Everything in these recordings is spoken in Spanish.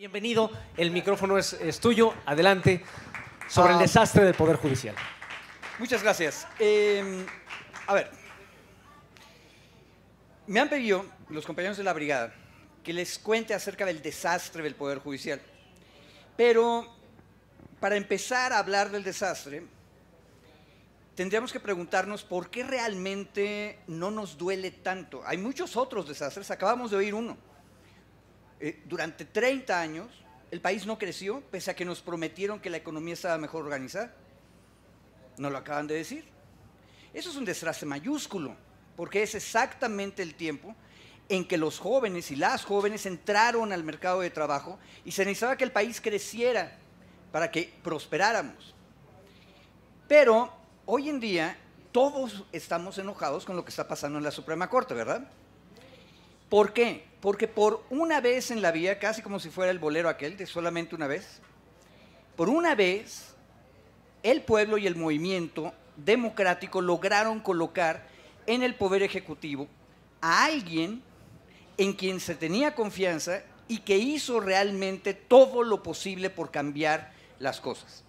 Bienvenido, el micrófono es tuyo, adelante, sobre el desastre del Poder Judicial. Muchas gracias. A ver, me han pedido los compañeros de la brigada que les cuente acerca del desastre del Poder Judicial, pero para empezar a hablar del desastre, tendríamos que preguntarnos por qué realmente no nos duele tanto. Hay muchos otros desastres, acabamos de oír uno. Durante 30 años, el país no creció, pese a que nos prometieron que la economía estaba mejor organizada. No lo acaban de decir. Eso es un desastre mayúsculo, porque es exactamente el tiempo en que los jóvenes y las jóvenes entraron al mercado de trabajo y se necesitaba que el país creciera para que prosperáramos. Pero hoy en día todos estamos enojados con lo que está pasando en la Suprema Corte, ¿verdad? ¿Por qué? Porque por una vez en la vida, casi como si fuera el bolero aquel, de solamente una vez, por una vez el pueblo y el movimiento democrático lograron colocar en el Poder Ejecutivo a alguien en quien se tenía confianza y que hizo realmente todo lo posible por cambiar las cosas.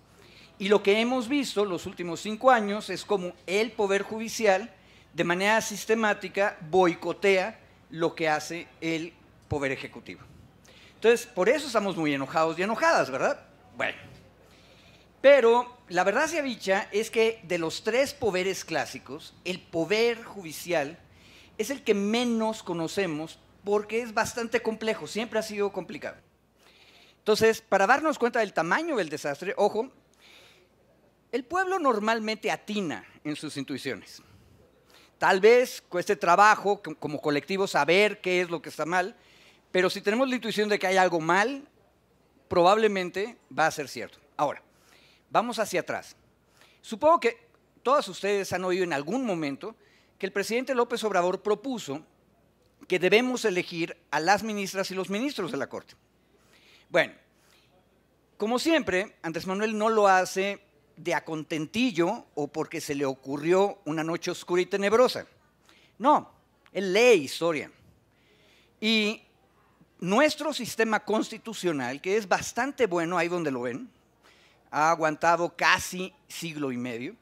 Y lo que hemos visto los últimos 5 años es como el Poder Judicial, de manera sistemática, boicotea lo que hace el Poder Ejecutivo. Entonces, por eso estamos muy enojados y enojadas, ¿verdad? Bueno, pero la verdad sea dicha es que de los 3 poderes clásicos, el Poder Judicial es el que menos conocemos porque es bastante complejo, siempre ha sido complicado. Entonces, para darnos cuenta del tamaño del desastre, ojo, el pueblo normalmente atina en sus intuiciones. Tal vez cueste trabajo como colectivo saber qué es lo que está mal, pero si tenemos la intuición de que hay algo mal, probablemente va a ser cierto. Ahora, vamos hacia atrás. Supongo que todas ustedes han oído en algún momento que el presidente López Obrador propuso que debemos elegir a las ministras y los ministros de la Corte. Bueno, como siempre, Andrés Manuel no lo hace de a contentillo o porque se le ocurrió una noche oscura y tenebrosa. No, él lee historia. Y nuestro sistema constitucional, que es bastante bueno, ahí donde lo ven, ha aguantado casi 1.5 siglos,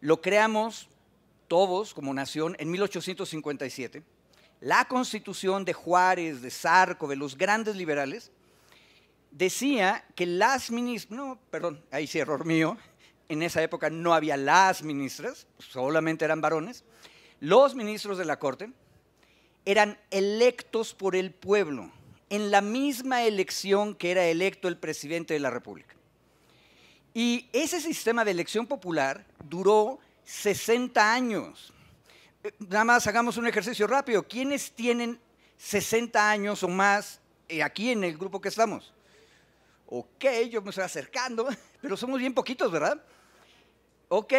lo creamos todos como nación en 1857. La Constitución de Juárez, de Zarco, de los grandes liberales, decía que las ministras, no, perdón, ahí sí error mío, en esa época no había las ministras, solamente eran varones. Los ministros de la Corte eran electos por el pueblo, en la misma elección que era electo el presidente de la República. Y ese sistema de elección popular duró 60 años. Nada más hagamos un ejercicio rápido. ¿Quiénes tienen 60 años o más aquí en el grupo que estamos? Ok, yo me estoy acercando, pero somos bien poquitos, ¿verdad? Ok,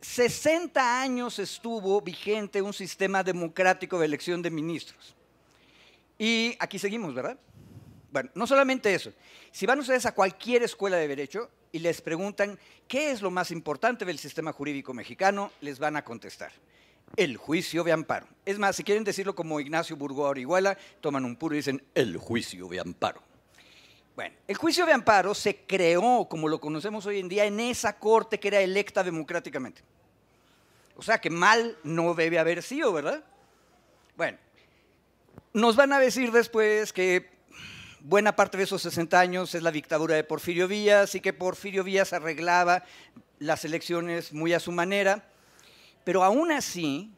60 años estuvo vigente un sistema democrático de elección de ministros. Y aquí seguimos, ¿verdad? Bueno, no solamente eso. Si van ustedes a cualquier escuela de derecho y les preguntan qué es lo más importante del sistema jurídico mexicano, les van a contestar: el juicio de amparo. Es más, si quieren decirlo como Ignacio Burgoa Orihuela, toman un puro y dicen el juicio de amparo. Bueno, el juicio de amparo se creó, como lo conocemos hoy en día, en esa corte que era electa democráticamente. O sea que mal no debe haber sido, ¿verdad? Bueno, nos van a decir después que buena parte de esos 60 años es la dictadura de Porfirio Díaz y que Porfirio Díaz arreglaba las elecciones muy a su manera, pero aún así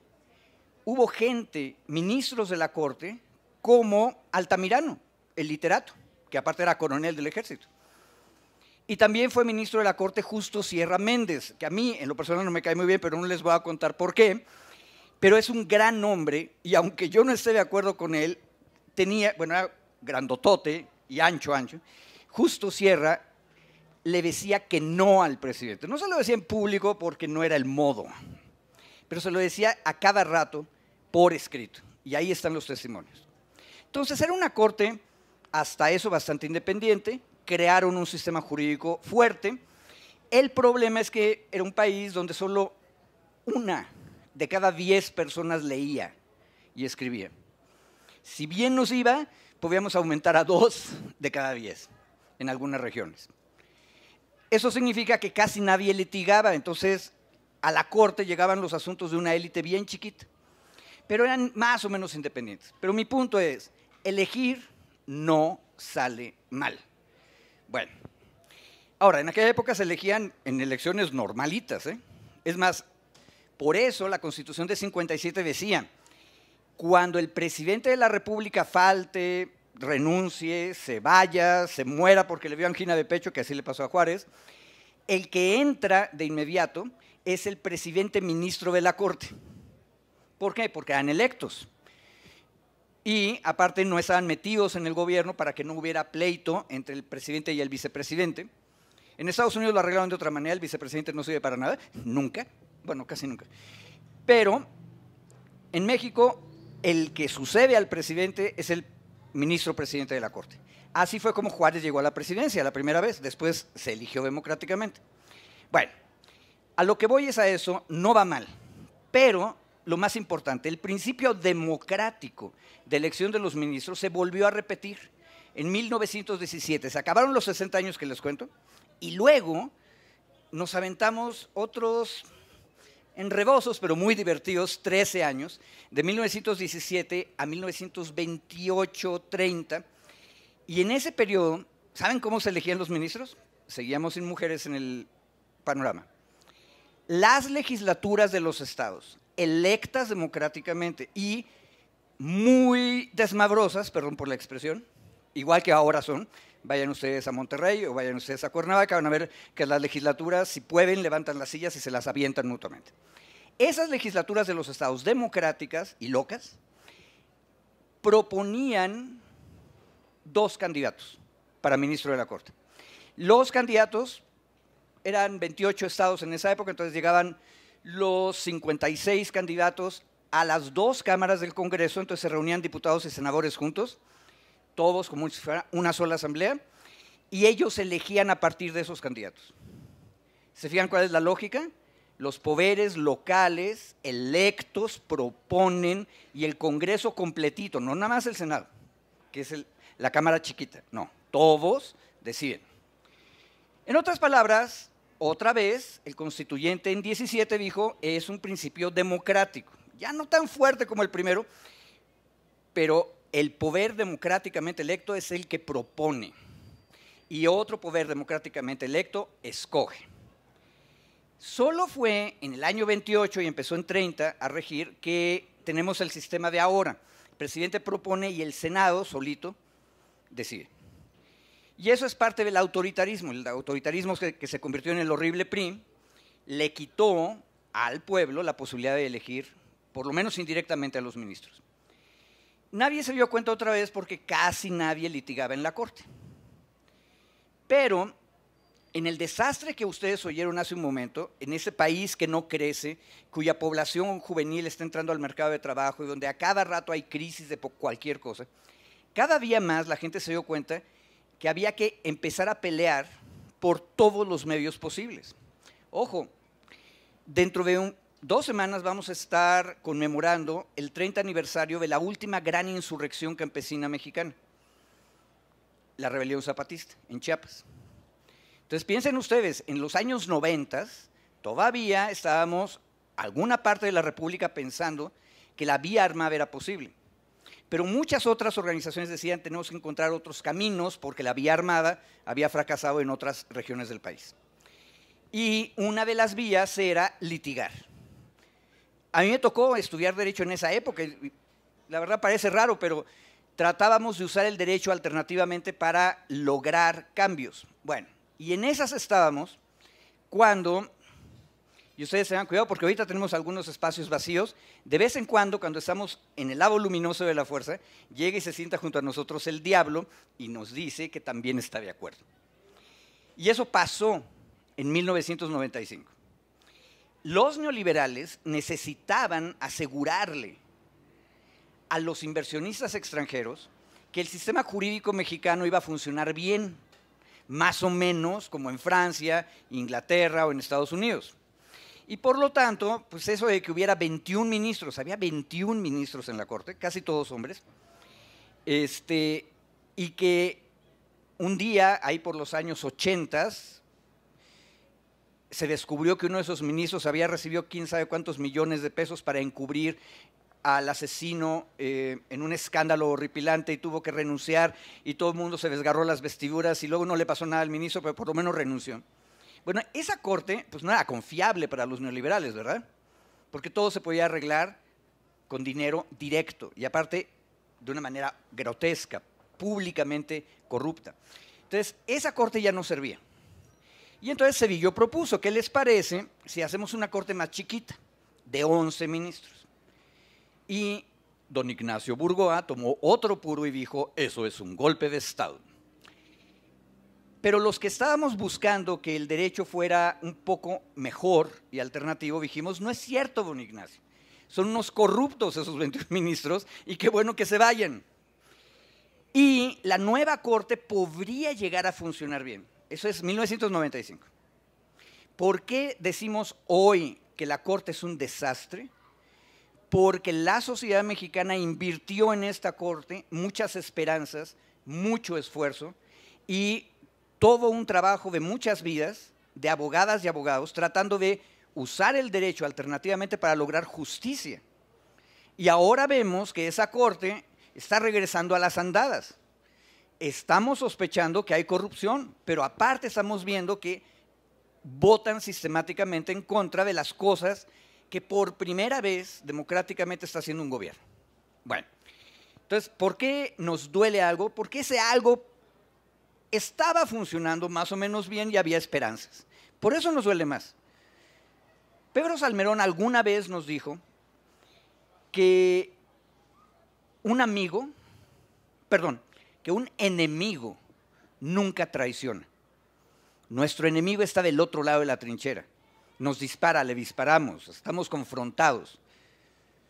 hubo gente, ministros de la corte, como Altamirano, el literato, que aparte era coronel del ejército. Y también fue ministro de la Corte Justo Sierra Méndez, que a mí en lo personal no me cae muy bien, pero no les voy a contar por qué, pero es un gran hombre y aunque yo no esté de acuerdo con él, tenía, bueno, era grandotote y ancho. Justo Sierra le decía que no al presidente. No se lo decía en público porque no era el modo, pero se lo decía a cada rato por escrito. Y ahí están los testimonios. Entonces era una corte hasta eso bastante independiente, crearon un sistema jurídico fuerte. El problema es que era un país donde solo 1 de cada 10 personas leía y escribía. Si bien nos iba, podíamos aumentar a 2 de cada 10 en algunas regiones. Eso significa que casi nadie litigaba, entonces a la corte llegaban los asuntos de una élite bien chiquita, pero eran más o menos independientes. Pero mi punto es, elegir no sale mal. Bueno, ahora, en aquella época se elegían en elecciones normalitas, ¿eh? Es más, por eso la Constitución de 57 decía, cuando el presidente de la República falte, renuncie, se vaya, se muera porque le dio angina de pecho, que así le pasó a Juárez, el que entra de inmediato es el presidente ministro de la Corte. ¿Por qué? Porque eran electos. Y aparte no estaban metidos en el gobierno para que no hubiera pleito entre el presidente y el vicepresidente. En Estados Unidos lo arreglaron de otra manera, el vicepresidente no sirve para nada, nunca, bueno, casi nunca. Pero en México el que sucede al presidente es el ministro presidente de la Corte. Así fue como Juárez llegó a la presidencia la primera vez, después se eligió democráticamente. Bueno, a lo que voy es a eso, no va mal, pero lo más importante, el principio democrático de elección de los ministros se volvió a repetir en 1917. Se acabaron los 60 años que les cuento y luego nos aventamos otros enrebosos, pero muy divertidos, 13 años, de 1917 a 1928-30. Y en ese periodo, ¿saben cómo se elegían los ministros? Seguíamos sin mujeres en el panorama. Las legislaturas de los estados, electas democráticamente y muy desmabrosas, perdón por la expresión, igual que ahora son, vayan ustedes a Monterrey o vayan ustedes a Cuernavaca, van a ver que las legislaturas, si pueden, levantan las sillas y se las avientan mutuamente. Esas legislaturas de los estados democráticas y locas proponían 2 candidatos para ministro de la Corte. Los candidatos eran 28 estados en esa época, entonces llegaban los 56 candidatos a las 2 cámaras del Congreso, entonces se reunían diputados y senadores juntos, todos como si fuera una sola asamblea, y ellos elegían a partir de esos candidatos. ¿Se fijan cuál es la lógica? Los poderes locales electos proponen y el Congreso completito, no nada más el Senado, que es la Cámara chiquita, no, todos deciden. En otras palabras, otra vez, el constituyente en 17 dijo, es un principio democrático, ya no tan fuerte como el primero, pero el poder democráticamente electo es el que propone y otro poder democráticamente electo escoge. Solo fue en el año 28 y empezó en 30 a regir que tenemos el sistema de ahora. El presidente propone y el Senado solito decide. Y eso es parte del autoritarismo. El autoritarismo que se convirtió en el horrible PRI le quitó al pueblo la posibilidad de elegir, por lo menos indirectamente, a los ministros. Nadie se dio cuenta otra vez porque casi nadie litigaba en la Corte. Pero en el desastre que ustedes oyeron hace un momento, en ese país que no crece, cuya población juvenil está entrando al mercado de trabajo y donde a cada rato hay crisis de cualquier cosa, cada día más la gente se dio cuenta que había que empezar a pelear por todos los medios posibles. Ojo, dentro de 2 semanas vamos a estar conmemorando el 30 aniversario de la última gran insurrección campesina mexicana, la rebelión zapatista en Chiapas. Entonces piensen ustedes, en los años 90 todavía estábamos alguna parte de la República pensando que la vía armada era posible. Pero muchas otras organizaciones decían, tenemos que encontrar otros caminos porque la vía armada había fracasado en otras regiones del país. Y una de las vías era litigar. A mí me tocó estudiar derecho en esa época, la verdad parece raro, pero tratábamos de usar el derecho alternativamente para lograr cambios. Bueno, y en esas estábamos cuando, y ustedes tengan cuidado porque ahorita tenemos algunos espacios vacíos, de vez en cuando, cuando estamos en el lado luminoso de la fuerza, llega y se sienta junto a nosotros el diablo y nos dice que también está de acuerdo. Y eso pasó en 1995. Los neoliberales necesitaban asegurarle a los inversionistas extranjeros que el sistema jurídico mexicano iba a funcionar bien, más o menos como en Francia, Inglaterra o en Estados Unidos. Y por lo tanto, pues eso de que hubiera 21 ministros, había 21 ministros en la Corte, casi todos hombres, Y que un día, ahí por los años 80, se descubrió que uno de esos ministros había recibido quién sabe cuántos millones de pesos para encubrir al asesino en un escándalo horripilante, y tuvo que renunciar, y todo el mundo se desgarró las vestiduras, y luego no le pasó nada al ministro, pero por lo menos renunció. Bueno, esa corte pues no era confiable para los neoliberales, ¿verdad? Porque todo se podía arreglar con dinero directo, y aparte de una manera grotesca, públicamente corrupta. Entonces, esa corte ya no servía. Y entonces Zedillo propuso, ¿qué les parece si hacemos una corte más chiquita, de 11 ministros? Y don Ignacio Burgoa tomó otro puro y dijo, eso es un golpe de Estado. Pero los que estábamos buscando que el derecho fuera un poco mejor y alternativo, dijimos, no es cierto, don Ignacio, son unos corruptos esos 21 ministros y qué bueno que se vayan. Y la nueva corte podría llegar a funcionar bien. Eso es 1995. ¿Por qué decimos hoy que la Corte es un desastre? Porque la sociedad mexicana invirtió en esta Corte muchas esperanzas, mucho esfuerzo y todo un trabajo de muchas vidas, de abogadas y abogados, tratando de usar el derecho alternativamente para lograr justicia. Y ahora vemos que esa Corte está regresando a las andadas. Estamos sospechando que hay corrupción, pero aparte estamos viendo que votan sistemáticamente en contra de las cosas que por primera vez democráticamente está haciendo un gobierno. Bueno, entonces, ¿por qué nos duele algo? Porque ese algo estaba funcionando más o menos bien y había esperanzas. Por eso nos duele más. Pedro Salmerón alguna vez nos dijo que un enemigo nunca traiciona. Nuestro enemigo está del otro lado de la trinchera. Nos dispara, le disparamos, estamos confrontados.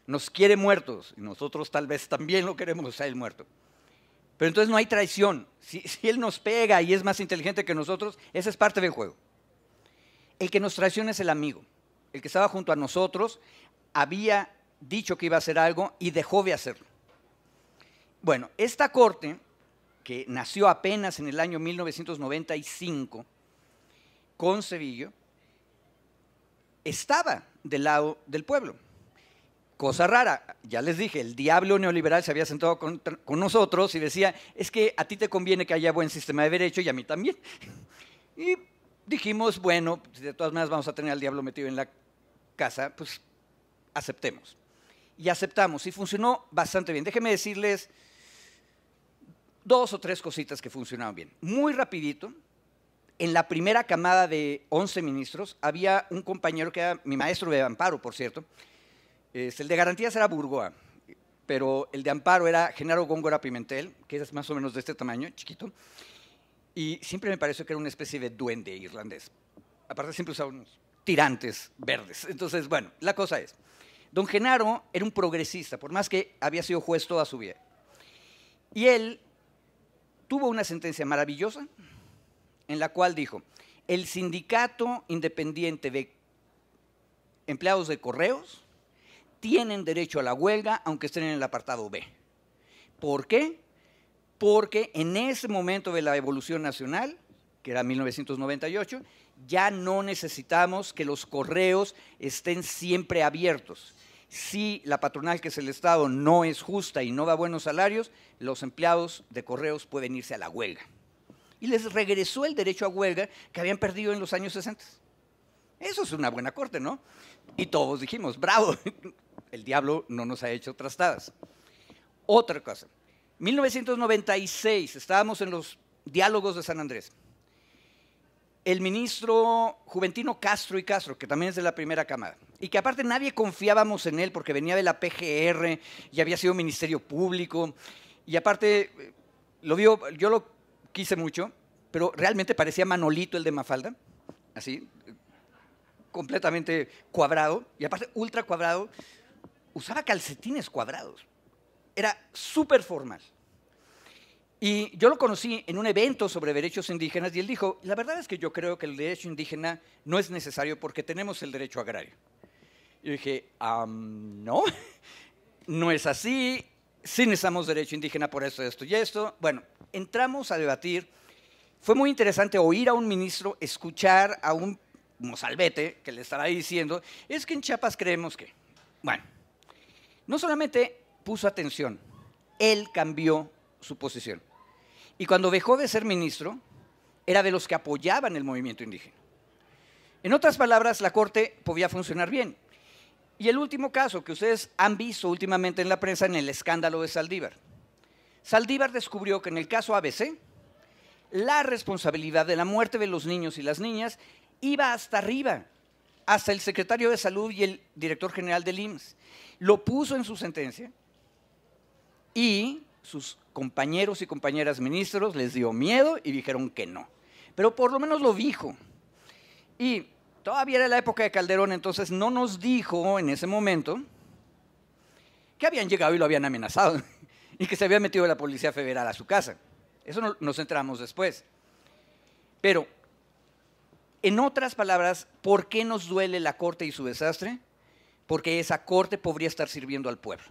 Nos quiere muertos y nosotros tal vez también lo queremos a él muerto. Pero entonces no hay traición. Si él nos pega y es más inteligente que nosotros, esa es parte del juego. El que nos traiciona es el amigo. El que estaba junto a nosotros había dicho que iba a hacer algo y dejó de hacerlo. Bueno, esta corte, que nació apenas en el año 1995 con Zedillo, estaba del lado del pueblo. Cosa rara, ya les dije, el diablo neoliberal se había sentado con nosotros y decía, es que a ti te conviene que haya buen sistema de derecho y a mí también. Y dijimos, bueno, de todas maneras vamos a tener al diablo metido en la casa, pues aceptemos. Y aceptamos, y funcionó bastante bien. Déjenme decirles dos o tres cositas que funcionaron bien. Muy rapidito, en la primera camada de 11 ministros, había un compañero que era mi maestro de amparo, por cierto. El de garantías era Burgoa, pero el de amparo era Genaro Góngora Pimentel, que es más o menos de este tamaño, chiquito. Y siempre me pareció que era una especie de duende irlandés. Aparte siempre usaba unos tirantes verdes. Entonces, bueno, la cosa es, don Genaro era un progresista, por más que había sido juez toda su vida. Y él tuvo una sentencia maravillosa en la cual dijo, el sindicato independiente de empleados de correos tienen derecho a la huelga aunque estén en el apartado B. ¿Por qué? Porque en ese momento de la evolución nacional, que era 1998, ya no necesitamos que los correos estén siempre abiertos. Si la patronal, que es el Estado, no es justa y no da buenos salarios, los empleados de correos pueden irse a la huelga. Y les regresó el derecho a huelga que habían perdido en los años 60. Eso es una buena corte, ¿no? Y todos dijimos, bravo, el diablo no nos ha hecho trastadas. Otra cosa, 1996, estábamos en los diálogos de San Andrés. El ministro Juventino Castro y Castro, que también es de la primera camada, y que aparte nadie confiábamos en él porque venía de la PGR y había sido Ministerio Público, y aparte, yo lo quise mucho, pero realmente parecía Manolito el de Mafalda, así, completamente cuadrado, y aparte ultra cuadrado, usaba calcetines cuadrados, era súper formal. Y yo lo conocí en un evento sobre derechos indígenas y él dijo, la verdad es que yo creo que el derecho indígena no es necesario porque tenemos el derecho agrario. Y yo dije, no, no es así, sí necesitamos derecho indígena por esto, esto y esto. Bueno, entramos a debatir. Fue muy interesante oír a un ministro, escuchar a un mozalbete que le estará diciendo, es que en Chiapas creemos que… Bueno, no solamente puso atención, él cambió su posición. Y cuando dejó de ser ministro, era de los que apoyaban el movimiento indígena. En otras palabras, la Corte podía funcionar bien. Y el último caso que ustedes han visto últimamente en la prensa, en el escándalo de Saldívar. Saldívar descubrió que en el caso ABC, la responsabilidad de la muerte de los niños y las niñas iba hasta arriba, hasta el secretario de Salud y el director general del IMSS. Lo puso en su sentencia y sus compañeros y compañeras ministros les dio miedo y dijeron que no. Pero por lo menos lo dijo. Y todavía era la época de Calderón, entonces no nos dijo en ese momento que habían llegado y lo habían amenazado y que se había metido la Policía Federal a su casa. Eso nos enteramos después. Pero, en otras palabras, ¿por qué nos duele la Corte y su desastre? Porque esa Corte podría estar sirviendo al pueblo.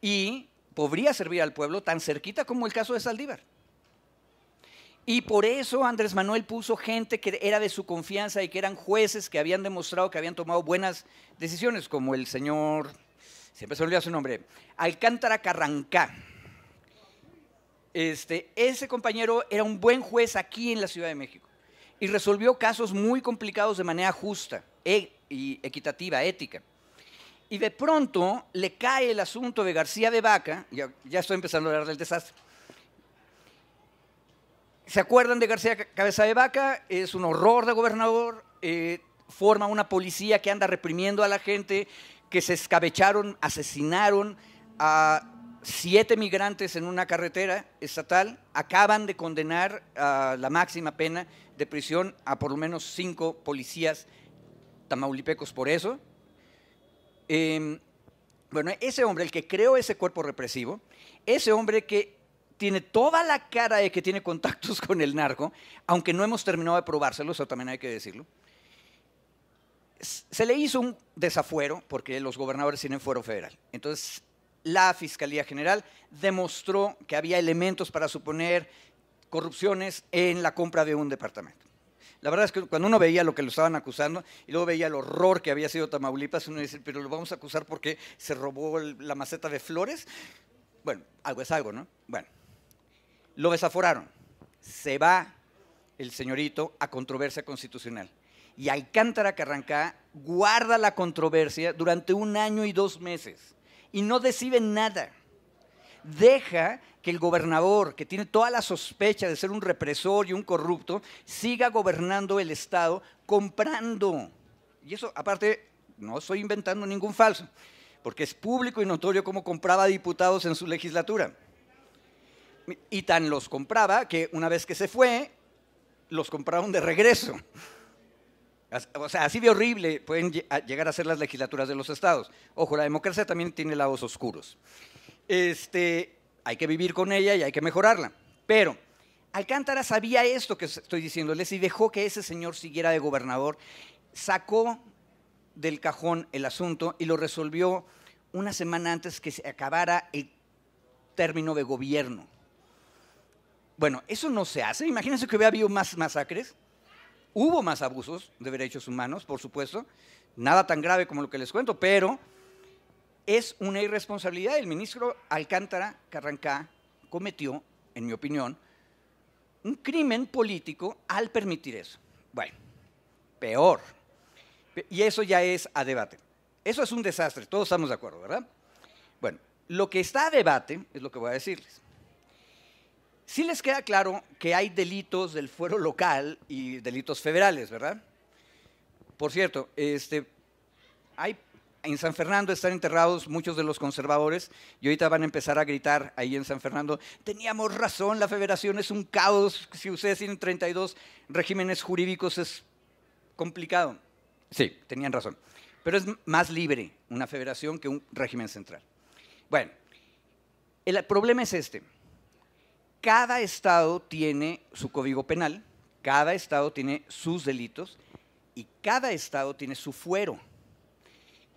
Y podría servir al pueblo tan cerquita como el caso de Saldívar. Y por eso Andrés Manuel puso gente que era de su confianza y que eran jueces que habían demostrado que habían tomado buenas decisiones, como el señor, siempre se olvida su nombre, Alcántara Carrancá. Ese compañero era un buen juez aquí en la Ciudad de México y resolvió casos muy complicados de manera justa y equitativa, ética. Y de pronto le cae el asunto de García de Vaca, ya estoy empezando a hablar del desastre. ¿Se acuerdan de García Cabeza de Vaca? Es un horror de gobernador, forma una policía que anda reprimiendo a la gente, que se escabecharon, asesinaron a 7 migrantes en una carretera estatal, acaban de condenar a la máxima pena de prisión a por lo menos 5 policías tamaulipecos por eso. Bueno, ese hombre, el que creó ese cuerpo represivo, ese hombre que tiene toda la cara de que tiene contactos con el narco, aunque no hemos terminado de probárselo, eso también hay que decirlo. Se le hizo un desafuero, porque los gobernadores tienen fuero federal. Entonces, la Fiscalía General demostró que había elementos para suponer corrupciones en la compra de un departamento. La verdad es que cuando uno veía lo que lo estaban acusando y luego veía el horror que había sido Tamaulipas, uno dice, pero lo vamos a acusar porque se robó la maceta de flores. Bueno, algo es algo, ¿no? Bueno. Lo desaforaron, se va el señorito a controversia constitucional y Alcántara Carrancá guarda la controversia durante 1 año y 2 meses y no decide nada, deja que el gobernador, que tiene toda la sospecha de ser un represor y un corrupto, siga gobernando el estado comprando, y eso aparte no estoy inventando ningún falso, porque es público y notorio cómo compraba diputados en su legislatura. Y tan los compraba que una vez que se fue, los compraron de regreso. O sea, así de horrible pueden llegar a ser las legislaturas de los estados. Ojo, la democracia también tiene lados oscuros. Hay que vivir con ella y hay que mejorarla. Pero Alcántara sabía esto que estoy diciéndoles y dejó que ese señor siguiera de gobernador. Sacó del cajón el asunto y lo resolvió una semana antes que se acabara el término de gobierno. Bueno, eso no se hace. Imagínense que hubiera habido más masacres. Hubo más abusos de derechos humanos, por supuesto. Nada tan grave como lo que les cuento, pero es una irresponsabilidad. El ministro Alcántara Carrancá cometió, en mi opinión, un crimen político al permitir eso. Bueno, peor. Y eso ya es a debate. Eso es un desastre, todos estamos de acuerdo, ¿verdad? Bueno, lo que está a debate es lo que voy a decirles. Sí les queda claro que hay delitos del fuero local y delitos federales, ¿verdad? Por cierto, en San Fernando están enterrados muchos de los conservadores y ahorita van a empezar a gritar ahí en San Fernando, teníamos razón, la federación es un caos, si ustedes tienen 32 regímenes jurídicos es complicado. Sí, tenían razón, pero es más libre una federación que un régimen central. Bueno, el problema es este. Cada estado tiene su código penal, cada estado tiene sus delitos y cada estado tiene su fuero.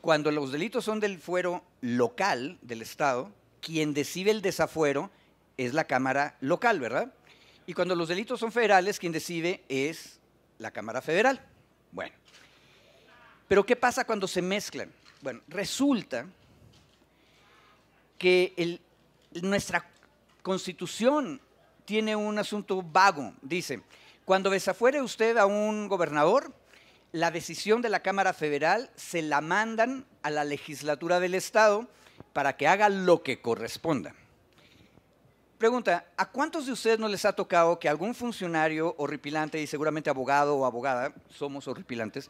Cuando los delitos son del fuero local del Estado, quien decide el desafuero es la Cámara local, ¿verdad? Y cuando los delitos son federales, quien decide es la Cámara federal. Bueno, pero ¿qué pasa cuando se mezclan? Bueno, resulta que nuestra Constitución tiene un asunto vago. Dice, cuando desafuere usted a un gobernador, la decisión de la Cámara Federal se la mandan a la legislatura del Estado para que haga lo que corresponda. Pregunta, ¿a cuántos de ustedes no les ha tocado que algún funcionario horripilante, y seguramente abogado o abogada, somos horripilantes,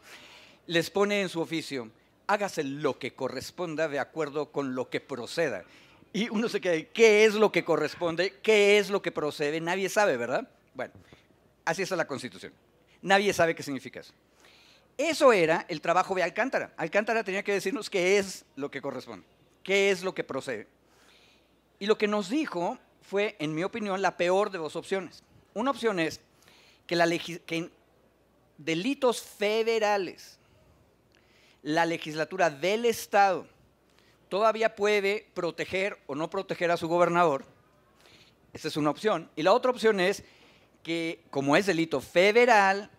les pone en su oficio, hágase lo que corresponda de acuerdo con lo que proceda? Y uno se queda, ¿qué es lo que corresponde? ¿Qué es lo que procede? Nadie sabe, ¿verdad? Bueno, así está la Constitución. Nadie sabe qué significa eso. Eso era el trabajo de Alcántara. Alcántara tenía que decirnos qué es lo que corresponde, qué es lo que procede. Y lo que nos dijo fue, en mi opinión, la peor de dos opciones. Una opción es que en delitos federales la legislatura del Estado todavía puede proteger o no proteger a su gobernador. Esa es una opción. Y la otra opción es que, como es delito federal,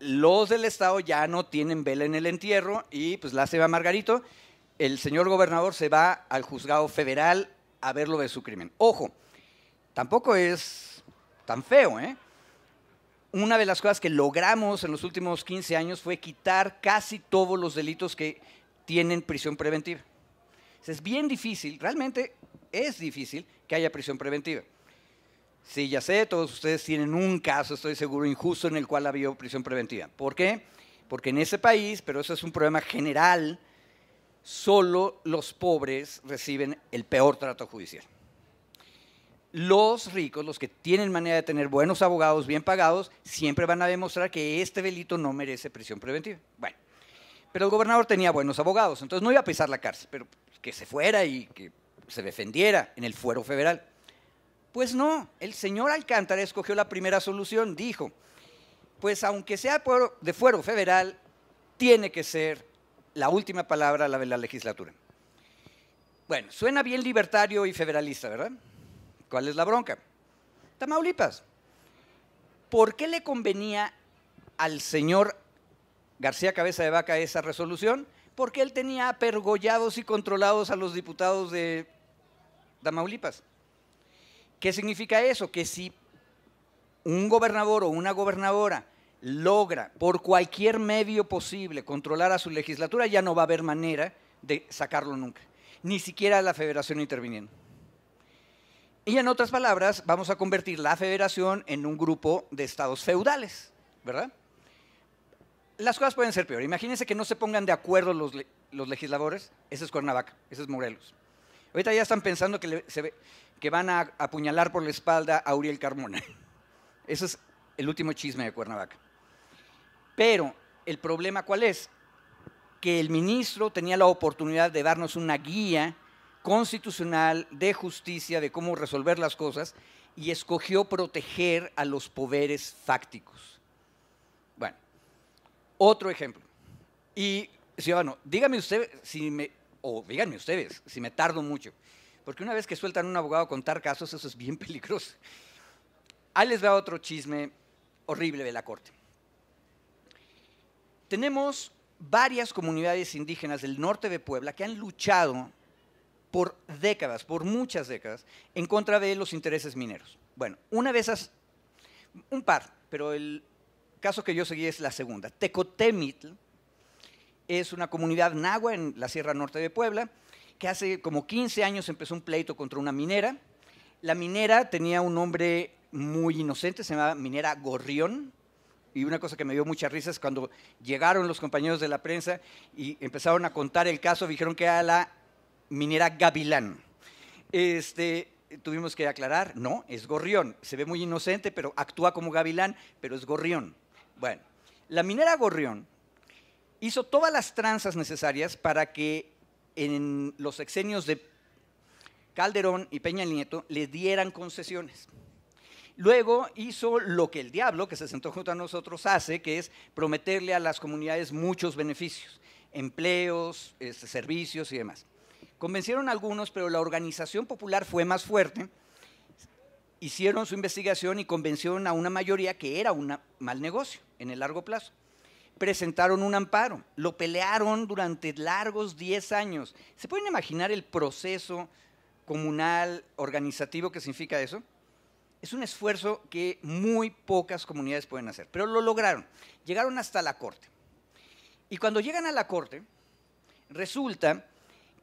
los del Estado ya no tienen vela en el entierro y pues la se va Margarito, el señor gobernador se va al juzgado federal a ver lo de su crimen. Ojo, tampoco es tan feo, ¿eh? Una de las cosas que logramos en los últimos 15 años fue quitar casi todos los delitos que tienen prisión preventiva. Es bien difícil, realmente es difícil que haya prisión preventiva. Sí, ya sé, todos ustedes tienen un caso, estoy seguro, injusto en el cual ha habido prisión preventiva. ¿Por qué? Porque en ese país, pero eso es un problema general, solo los pobres reciben el peor trato judicial. Los ricos, los que tienen manera de tener buenos abogados bien pagados, siempre van a demostrar que este delito no merece prisión preventiva. Bueno, pero el gobernador tenía buenos abogados, entonces no iba a pisar la cárcel, pero que se fuera y que se defendiera en el fuero federal. Pues no, el señor Alcántara escogió la primera solución, dijo, pues aunque sea de fuero federal, tiene que ser la última palabra la de la legislatura. Bueno, suena bien libertario y federalista, ¿verdad? ¿Cuál es la bronca? Tamaulipas. ¿Por qué le convenía al señor García Cabeza de Vaca esa resolución? Porque él tenía apergollados y controlados a los diputados de Tamaulipas. ¿Qué significa eso? Que si un gobernador o una gobernadora logra por cualquier medio posible controlar a su legislatura, ya no va a haber manera de sacarlo nunca, ni siquiera la federación interviniendo. Y en otras palabras, vamos a convertir la federación en un grupo de estados feudales, ¿verdad? Las cosas pueden ser peor. Imagínense que no se pongan de acuerdo los legisladores. Ese es Cuernavaca, ese es Morelos. Ahorita ya están pensando que van a apuñalar por la espalda a Uriel Carmona. Ese es el último chisme de Cuernavaca. Pero el problema, ¿cuál es? Que el ministro tenía la oportunidad de darnos una guía constitucional de justicia de cómo resolver las cosas y escogió proteger a los poderes fácticos. Bueno, otro ejemplo. Y, ciudadano, dígame usted si díganme ustedes si me tardo mucho, porque una vez que sueltan a un abogado a contar casos, eso es bien peligroso. Ahí les da otro chisme horrible de la Corte. Tenemos varias comunidades indígenas del norte de Puebla que han luchado por décadas, por muchas décadas, en contra de los intereses mineros. Bueno, una de esas, un par, pero el caso que yo seguí es la segunda. Tecotemitl es una comunidad nahua en la Sierra Norte de Puebla que hace como 15 años empezó un pleito contra una minera. La minera tenía un nombre muy inocente, se llamaba Minera Gorrión, y una cosa que me dio mucha risa es cuando llegaron los compañeros de la prensa y empezaron a contar el caso, dijeron que era la Minera Gavilán. Tuvimos que aclarar, no, es Gorrión. Se ve muy inocente, pero actúa como Gavilán, pero es Gorrión. Bueno, la Minera Gorrión hizo todas las tranzas necesarias para que en los sexenios de Calderón y Peña Nieto le dieran concesiones. Luego hizo lo que el diablo, que se sentó junto a nosotros, hace, que es prometerle a las comunidades muchos beneficios. empleos, servicios y demás. Convencieron a algunos, pero la organización popular fue más fuerte, hicieron su investigación y convencieron a una mayoría que era un mal negocio en el largo plazo. Presentaron un amparo, lo pelearon durante largos 10 años. ¿Se pueden imaginar el proceso comunal, organizativo que significa eso? Es un esfuerzo que muy pocas comunidades pueden hacer, pero lo lograron. Llegaron hasta la Corte. Y cuando llegan a la Corte, resulta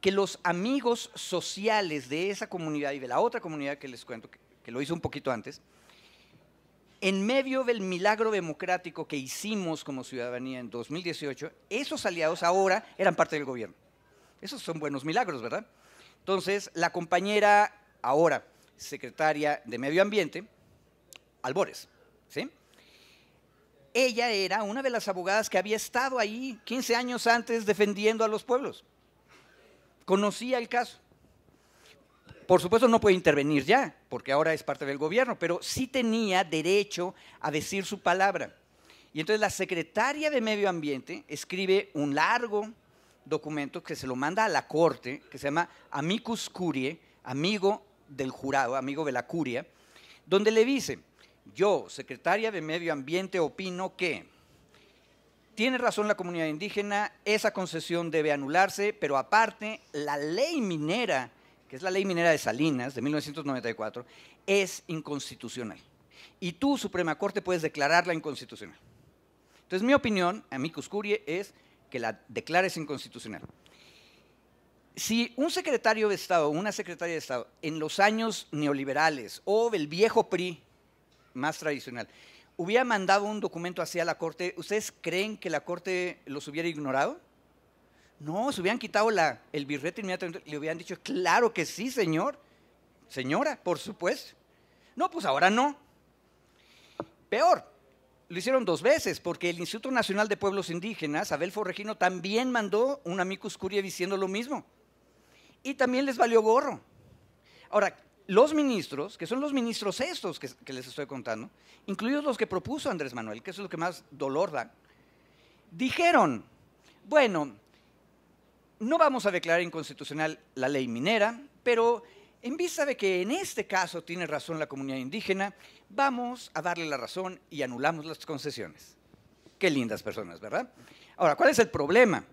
que los amigos sociales de esa comunidad y de la otra comunidad que les cuento, que lo hizo un poquito antes, en medio del milagro democrático que hicimos como ciudadanía en 2018, esos aliados ahora eran parte del gobierno. Esos son buenos milagros, ¿verdad? Entonces, la compañera ahora secretaria de Medio Ambiente, Albores, ¿sí? Ella era una de las abogadas que había estado ahí 15 años antes defendiendo a los pueblos. Conocía el caso. Por supuesto no puede intervenir ya, porque ahora es parte del gobierno, pero sí tenía derecho a decir su palabra. Y entonces la secretaria de Medio Ambiente escribe un largo documento que se lo manda a la Corte, que se llama Amicus Curiae, amigo del jurado, amigo de la curia, donde le dice… Yo, secretaria de Medio Ambiente, opino que tiene razón la comunidad indígena, esa concesión debe anularse, pero aparte la ley minera, que es la ley minera de Salinas de 1994, es inconstitucional. Y tú, Suprema Corte, puedes declararla inconstitucional. Entonces, mi opinión, amicus curiae, es que la declares inconstitucional. Si un secretario de Estado o una secretaria de Estado en los años neoliberales o del viejo PRI, más tradicional, hubiera mandado un documento hacia la Corte, ¿ustedes creen que la Corte los hubiera ignorado? No, se hubieran quitado el birrete inmediatamente, le hubieran dicho, claro que sí, señor, señora, por supuesto. No, pues ahora no. Peor, lo hicieron dos veces, porque el Instituto Nacional de Pueblos Indígenas, Abelfo Regino, también mandó un amicus curiae diciendo lo mismo. Y también les valió gorro. Ahora, los ministros, que son los ministros estos que les estoy contando, incluidos los que propuso Andrés Manuel, que eso es lo que más dolor da, dijeron, bueno, no vamos a declarar inconstitucional la ley minera, pero en vista de que en este caso tiene razón la comunidad indígena, vamos a darle la razón y anulamos las concesiones. Qué lindas personas, ¿verdad? Ahora, ¿cuál es el problema?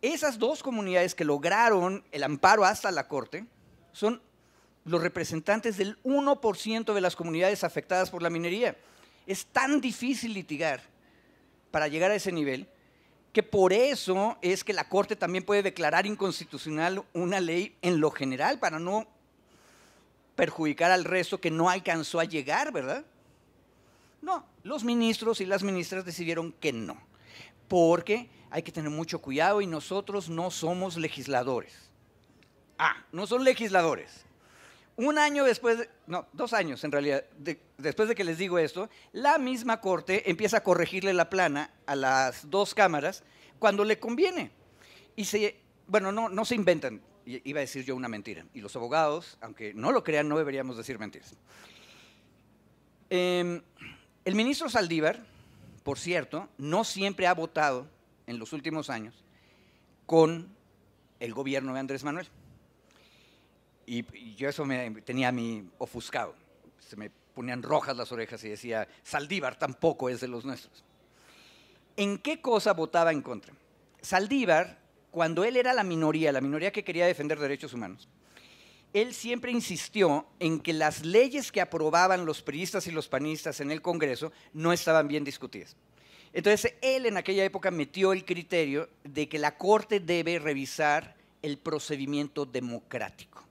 Esas dos comunidades que lograron el amparo hasta la Corte son los representantes del 1% de las comunidades afectadas por la minería. Es tan difícil litigar para llegar a ese nivel que por eso es que la Corte también puede declarar inconstitucional una ley en lo general para no perjudicar al resto que no alcanzó a llegar, ¿verdad? No, los ministros y las ministras decidieron que no, porque hay que tener mucho cuidado y nosotros no somos legisladores. Ah, no son legisladores. Un año después, no, 2 años en realidad, después de que les digo esto, la misma Corte empieza a corregirle la plana a las dos cámaras cuando le conviene. Y no se inventan, iba a decir yo una mentira, y los abogados, aunque no lo crean, no deberíamos decir mentiras. El ministro Saldívar, por cierto, no siempre ha votado en los últimos años con el gobierno de Andrés Manuel. Y yo eso tenía a mí ofuscado, se me ponían rojas las orejas y decía, Saldívar tampoco es de los nuestros. ¿En qué cosa votaba en contra? Saldívar, cuando él era la minoría que quería defender derechos humanos, él siempre insistió en que las leyes que aprobaban los priistas y los panistas en el Congreso no estaban bien discutidas. Entonces, él en aquella época metió el criterio de que la Corte debe revisar el procedimiento democrático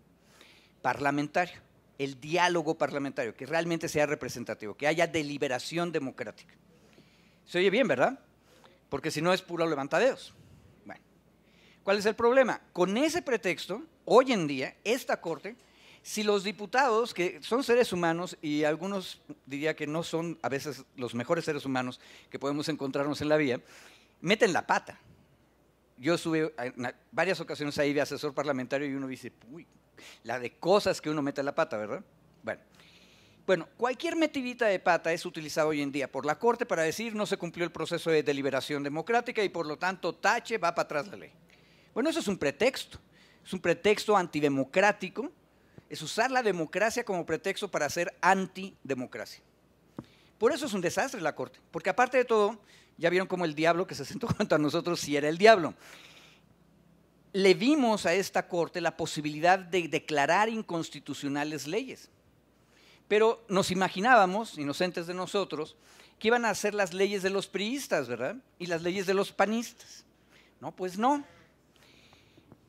parlamentario, el diálogo parlamentario, que realmente sea representativo, que haya deliberación democrática. Se oye bien, ¿verdad? Porque si no es puro levantadeos. Bueno, ¿cuál es el problema? Con ese pretexto, hoy en día, esta Corte, si los diputados, que son seres humanos, y algunos diría que no son a veces los mejores seres humanos que podemos encontrarnos en la vida, meten la pata. Yo estuve en varias ocasiones ahí de asesor parlamentario y uno dice, uy, la de cosas que uno mete la pata, ¿verdad? Bueno, Bueno, cualquier metidita de pata es utilizada hoy en día por la Corte para decir no se cumplió el proceso de deliberación democrática y por lo tanto tache, va para atrás la ley. Bueno, eso es un pretexto antidemocrático, es usar la democracia como pretexto para hacer antidemocracia. Por eso es un desastre la Corte, porque aparte de todo, ya vieron cómo el diablo que se sentó junto a nosotros sí era el diablo. Le vimos a esta Corte la posibilidad de declarar inconstitucionales leyes. Pero nos imaginábamos, inocentes de nosotros, que iban a ser las leyes de los priistas, ¿verdad? Y las leyes de los panistas. No, pues no.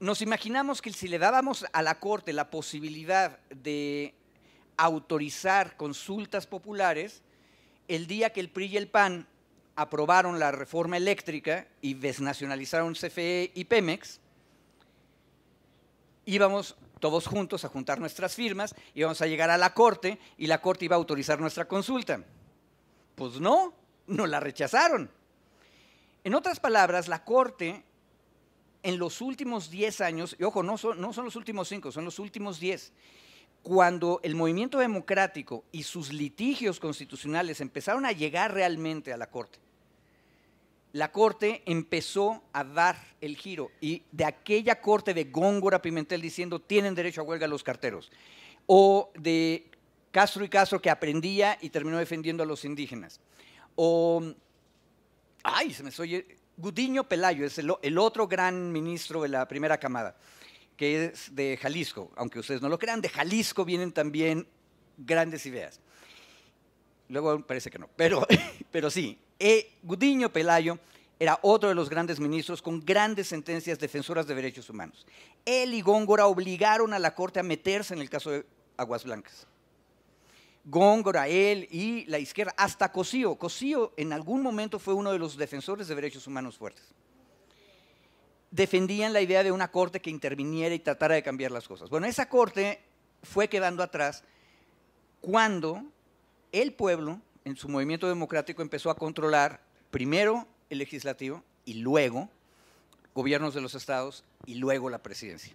Nos imaginamos que si le dábamos a la Corte la posibilidad de autorizar consultas populares, el día que el PRI y el PAN aprobaron la reforma eléctrica y desnacionalizaron CFE y Pemex, íbamos todos juntos a juntar nuestras firmas, íbamos a llegar a la Corte y la Corte iba a autorizar nuestra consulta. Pues no, nos la rechazaron. En otras palabras, la Corte en los últimos 10 años, y ojo, no son los últimos 5, son los últimos 10, cuando el movimiento democrático y sus litigios constitucionales empezaron a llegar realmente a la Corte empezó a dar el giro y de aquella Corte de Góngora Pimentel diciendo tienen derecho a huelga los carteros, o de Castro y Castro que aprendía y terminó defendiendo a los indígenas, o, ay, se me oye, Gudiño Pelayo es el otro gran ministro de la primera camada, que es de Jalisco, aunque ustedes no lo crean, de Jalisco vienen también grandes ideas. Luego parece que no, pero sí. Gudiño Pelayo era otro de los grandes ministros con grandes sentencias defensoras de derechos humanos. Él y Góngora obligaron a la Corte a meterse en el caso de Aguas Blancas. Góngora, él y la izquierda, hasta Cosío. Cosío en algún momento fue uno de los defensores de derechos humanos fuertes. Defendían la idea de una Corte que interviniera y tratara de cambiar las cosas. Bueno, esa Corte fue quedando atrás cuando el pueblo, en su movimiento democrático, empezó a controlar primero el legislativo y luego gobiernos de los estados y luego la presidencia.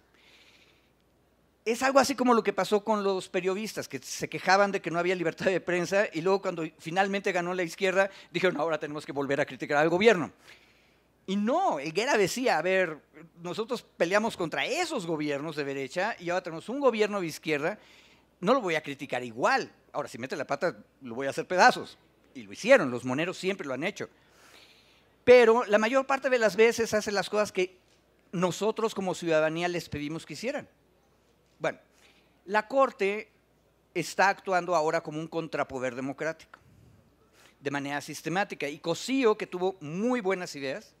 Es algo así como lo que pasó con los periodistas, que se quejaban de que no había libertad de prensa y luego cuando finalmente ganó la izquierda, dijeron, ahora tenemos que volver a criticar al gobierno. Y no, Helguera decía, a ver, nosotros peleamos contra esos gobiernos de derecha y ahora tenemos un gobierno de izquierda, no lo voy a criticar igual. Ahora, si mete la pata, lo voy a hacer pedazos. Y lo hicieron, los moneros siempre lo han hecho. Pero la mayor parte de las veces hacen las cosas que nosotros como ciudadanía les pedimos que hicieran. Bueno, la Corte está actuando ahora como un contrapoder democrático, de manera sistemática. Y Cosío, que tuvo muy buenas ideas,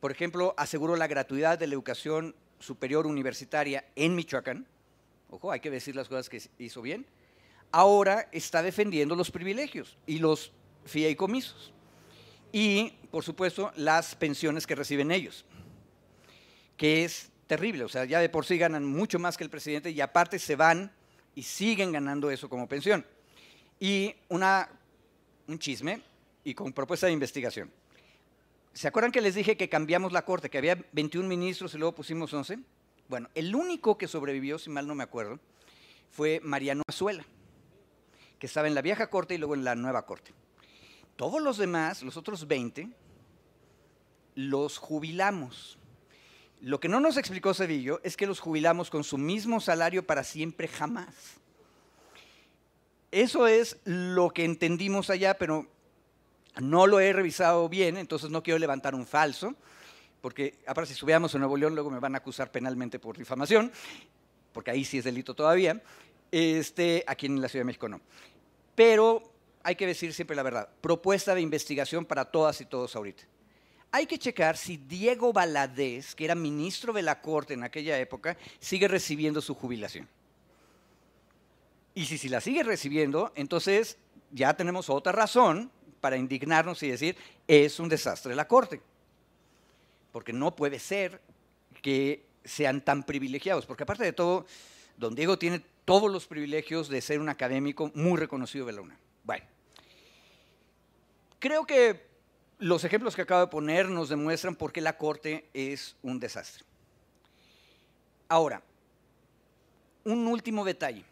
por ejemplo, aseguró la gratuidad de la educación superior universitaria en Michoacán. Ojo, hay que decir las cosas que hizo bien. Ahora está defendiendo los privilegios y los fideicomisos. Y, por supuesto, las pensiones que reciben ellos, que es terrible. O sea, ya de por sí ganan mucho más que el presidente y aparte se van y siguen ganando eso como pensión. Y un chisme y con propuesta de investigación. ¿Se acuerdan que les dije que cambiamos la Corte, que había 21 ministros y luego pusimos 11? Bueno, el único que sobrevivió, si mal no me acuerdo, fue Mariano Azuela, que estaba en la vieja Corte y luego en la nueva Corte. Todos los demás, los otros 20, los jubilamos. Lo que no nos explicó Zedillo es que los jubilamos con su mismo salario para siempre jamás. Eso es lo que entendimos allá, pero no lo he revisado bien, entonces no quiero levantar un falso, porque aparte si subiéramos a Nuevo León luego me van a acusar penalmente por difamación, porque ahí sí es delito todavía, aquí en la Ciudad de México no. Pero hay que decir siempre la verdad, propuesta de investigación para todas y todos ahorita. Hay que checar si Diego Valadez, que era ministro de la Corte en aquella época, sigue recibiendo su jubilación. Y si la sigue recibiendo, entonces ya tenemos otra razón para indignarnos y decir, es un desastre la Corte, porque no puede ser que sean tan privilegiados, porque aparte de todo, don Diego tiene todos los privilegios de ser un académico muy reconocido de la UNAM. Bueno, creo que los ejemplos que acabo de poner nos demuestran por qué la Corte es un desastre. Ahora, un último detalle.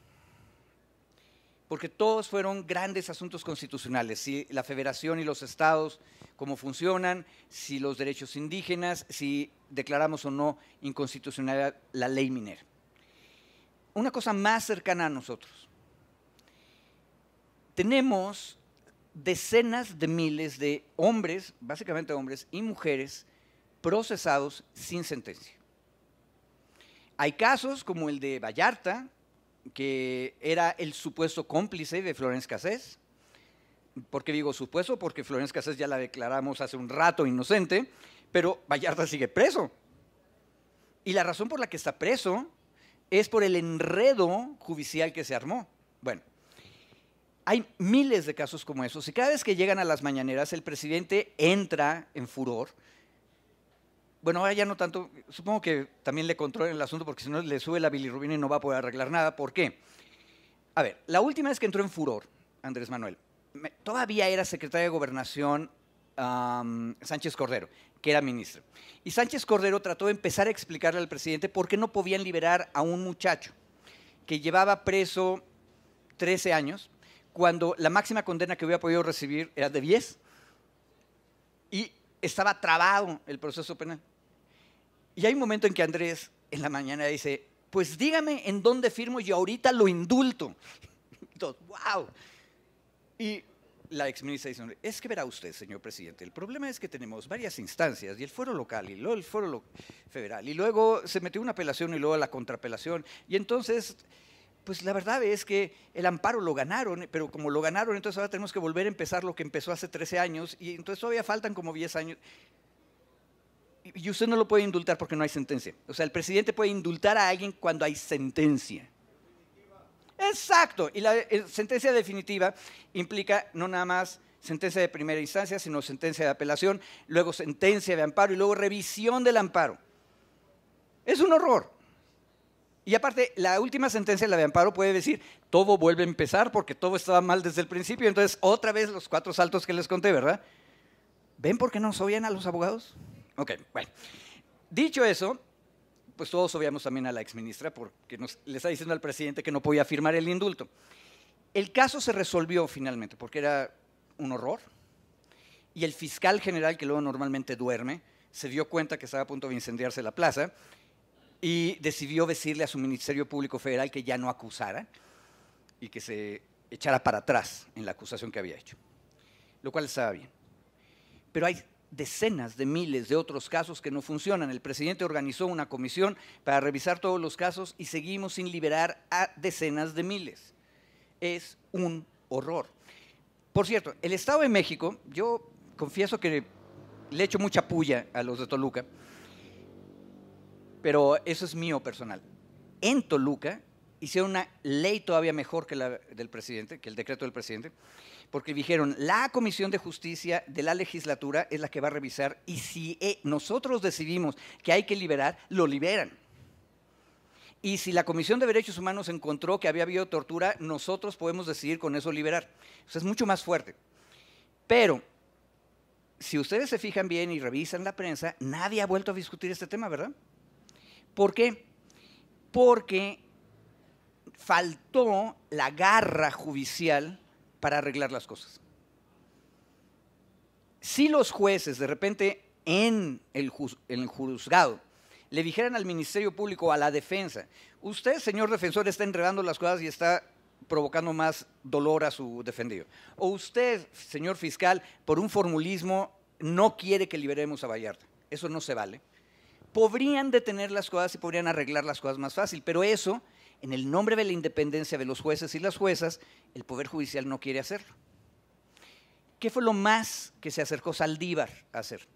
porque todos fueron grandes asuntos constitucionales, si la federación y los estados, cómo funcionan, si los derechos indígenas, si declaramos o no inconstitucional la ley minera. Una cosa más cercana a nosotros. Tenemos decenas de miles de hombres, básicamente hombres y mujeres, procesados sin sentencia. Hay casos como el de Vallarta, que era el supuesto cómplice de Florence Cassez. ¿Por qué digo supuesto? Porque Florence Cassez ya la declaramos hace un rato inocente, pero Vallarta sigue preso. Y la razón por la que está preso es por el enredo judicial que se armó. Bueno, hay miles de casos como esos, y cada vez que llegan a las mañaneras el presidente entra en furor. Bueno, ahora ya no tanto, supongo que también le controlan el asunto porque si no le sube la bilirrubina y no va a poder arreglar nada. ¿Por qué? A ver, la última vez que entró en furor Andrés Manuel, todavía era secretario de Gobernación Sánchez Cordero, que era ministro. Y Sánchez Cordero trató de empezar a explicarle al presidente por qué no podían liberar a un muchacho que llevaba preso 13 años, cuando la máxima condena que hubiera podido recibir era de 10 y estaba trabado el proceso penal. Y hay un momento en que Andrés en la mañana dice, pues dígame en dónde firmo y ahorita lo indulto. Entonces, wow. Y la exministra dice, es que verá usted, señor presidente, el problema es que tenemos varias instancias, y el fuero local, y luego el fuero federal, y luego se metió una apelación y luego la contraapelación, y entonces, pues la verdad es que el amparo lo ganaron, pero como lo ganaron, entonces ahora tenemos que volver a empezar lo que empezó hace 13 años, y entonces todavía faltan como 10 años. Y usted no lo puede indultar porque no hay sentencia. O sea, el presidente puede indultar a alguien cuando hay sentencia. Exacto, y la sentencia definitiva implica no nada más sentencia de primera instancia, sino sentencia de apelación, luego sentencia de amparo y luego revisión del amparo. Es un horror. Y aparte, la última sentencia, la de amparo, puede decir, todo vuelve a empezar porque todo estaba mal desde el principio, entonces otra vez los 4 saltos que les conté, ¿verdad? ¿Ven por qué nos obvian a los abogados? Ok, bueno. Dicho eso, pues todos obviamos también a la exministra porque le está diciendo al presidente que no podía firmar el indulto. El caso se resolvió finalmente porque era un horror y el fiscal general, que luego normalmente duerme, se dio cuenta que estaba a punto de incendiarse la plaza y decidió decirle a su Ministerio Público Federal que ya no acusara y que se echara para atrás en la acusación que había hecho, lo cual estaba bien. Pero hay decenas de miles de otros casos que no funcionan. El presidente organizó una comisión para revisar todos los casos y seguimos sin liberar a decenas de miles. Es un horror. Por cierto, el Estado de México, yo confieso que le echo mucha puya a los de Toluca, pero eso es mío personal. En Toluca hicieron una ley todavía mejor que la del presidente, que el decreto del presidente, porque dijeron, la Comisión de Justicia de la Legislatura es la que va a revisar y si nosotros decidimos que hay que liberar, lo liberan. Y si la Comisión de Derechos Humanos encontró que había habido tortura, nosotros podemos decidir con eso liberar. O sea, es mucho más fuerte. Pero, si ustedes se fijan bien y revisan la prensa, nadie ha vuelto a discutir este tema, ¿verdad? ¿Por qué? Porque faltó la garra judicial para arreglar las cosas. Si los jueces de repente en el juzgado le dijeran al Ministerio Público, a la defensa, usted, señor defensor, está enredando las cosas y está provocando más dolor a su defendido. O usted, señor fiscal, por un formulismo no quiere que liberemos a Vallarta. Eso no se vale. Podrían detener las cosas y podrían arreglar las cosas más fácil, pero eso, en el nombre de la independencia de los jueces y las juezas, el Poder Judicial no quiere hacerlo. ¿Qué fue lo más que se acercó Saldívar a hacer?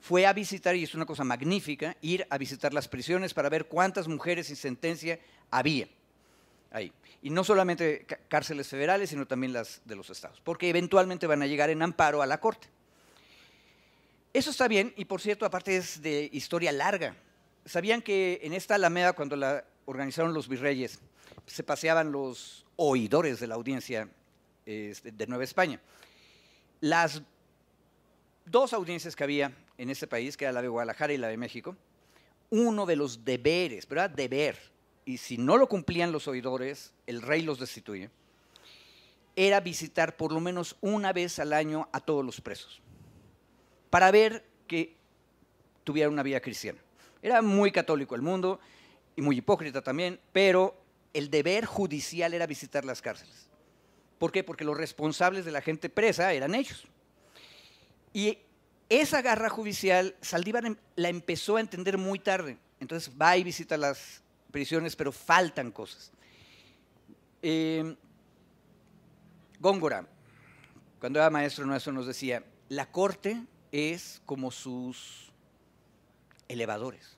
Fue a visitar, y es una cosa magnífica, ir a visitar las prisiones para ver cuántas mujeres sin sentencia había ahí. Y no solamente cárceles federales, sino también las de los estados, porque eventualmente van a llegar en amparo a la Corte. Eso está bien, y por cierto, aparte es de historia larga. ¿Sabían que en esta alameda, cuando la organizaron los virreyes, se paseaban los oidores de la audiencia de Nueva España? Las dos audiencias que había en este país, que era la de Guadalajara y la de México, uno de los deberes, pero era deber y si no lo cumplían los oidores, el rey los destituye, era visitar por lo menos una vez al año a todos los presos para ver que tuvieran una vida cristiana. Era muy católico el mundo y muy hipócrita también, pero el deber judicial era visitar las cárceles. ¿Por qué? Porque los responsables de la gente presa eran ellos. Y esa garra judicial Saldívar la empezó a entender muy tarde. Entonces va y visita las prisiones, pero faltan cosas. Góngora, cuando era maestro nuestro, nos decía, la corte es como sus elevadores.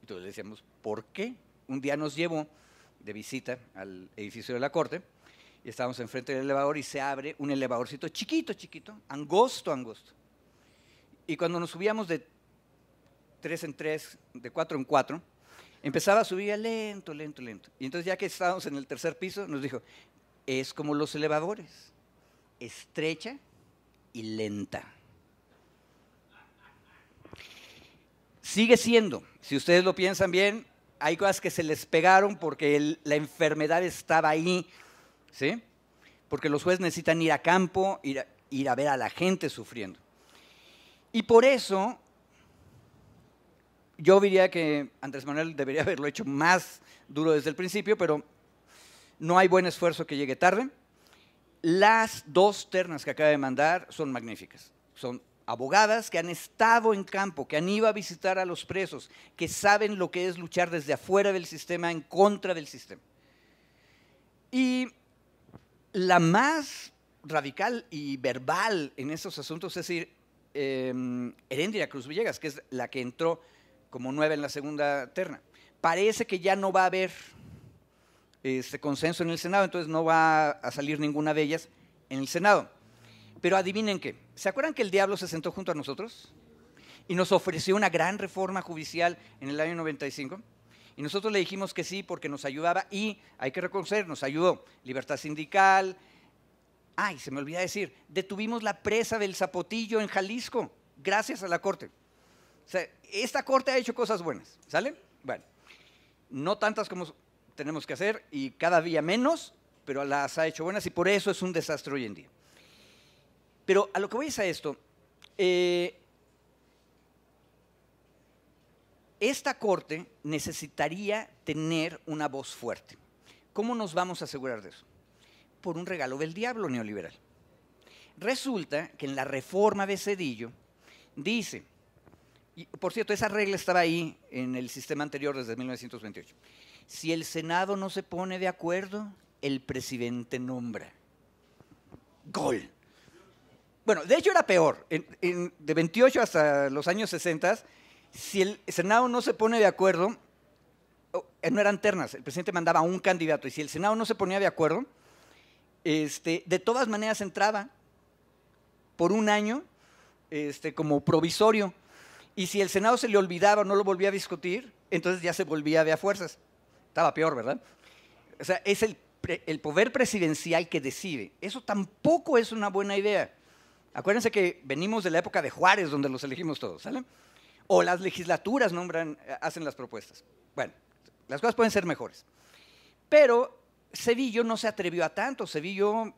Entonces le decíamos, ¿por qué? Un día nos llevó de visita al edificio de la corte y estábamos enfrente del elevador y se abre un elevadorcito chiquito, chiquito, angosto, angosto. Y cuando nos subíamos de 3 en 3, de 4 en 4, empezaba a subir lento, lento, lento. Y entonces ya que estábamos en el tercer piso, nos dijo, es como los elevadores, estrecha y lenta. Sigue siendo, si ustedes lo piensan bien, hay cosas que se les pegaron porque la enfermedad estaba ahí, ¿sí? Porque los jueces necesitan ir a campo, ir a ver a la gente sufriendo. Y por eso, yo diría que Andrés Manuel debería haberlo hecho más duro desde el principio, pero no hay buen esfuerzo que llegue tarde. Las dos ternas que acaba de mandar son magníficas. Son abogadas que han estado en campo, que han ido a visitar a los presos, que saben lo que es luchar desde afuera del sistema, en contra del sistema. Y la más radical y verbal en estos asuntos es decir, Heréndira Cruz Villegas, que es la que entró como 9 en la segunda terna. Parece que ya no va a haber consenso en el Senado, entonces no va a salir ninguna de ellas en el Senado. Pero adivinen qué, ¿se acuerdan que el diablo se sentó junto a nosotros? Y nos ofreció una gran reforma judicial en el año 95. Y nosotros le dijimos que sí porque nos ayudaba y, hay que reconocer, nos ayudó. Libertad sindical, ay, se me olvida decir, detuvimos la presa del Zapotillo en Jalisco, gracias a la Corte. O sea, esta Corte ha hecho cosas buenas, ¿sale? Bueno, no tantas como tenemos que hacer y cada día menos, pero las ha hecho buenas y por eso es un desastre hoy en día. Pero a lo que voy es a esto, esta Corte necesitaría tener una voz fuerte. ¿Cómo nos vamos a asegurar de eso? Por un regalo del diablo neoliberal. Resulta que en la reforma de Zedillo dice, y por cierto, esa regla estaba ahí en el sistema anterior desde 1928, si el Senado no se pone de acuerdo, el presidente nombra. ¡Gol! Bueno, de hecho era peor, de 28 hasta los años 60, si el Senado no se pone de acuerdo, no eran ternas, el presidente mandaba a un candidato, y si el Senado no se ponía de acuerdo, de todas maneras entraba por un año como provisorio, y si el Senado se le olvidaba o no lo volvía a discutir, entonces ya se volvía de a fuerzas. Estaba peor, ¿verdad? O sea, es el poder presidencial que decide. Eso tampoco es una buena idea. Acuérdense que venimos de la época de Juárez, donde los elegimos todos, ¿sale? O las legislaturas hacen las propuestas. Bueno, las cosas pueden ser mejores. Pero Zedillo no se atrevió a tanto. Zedillo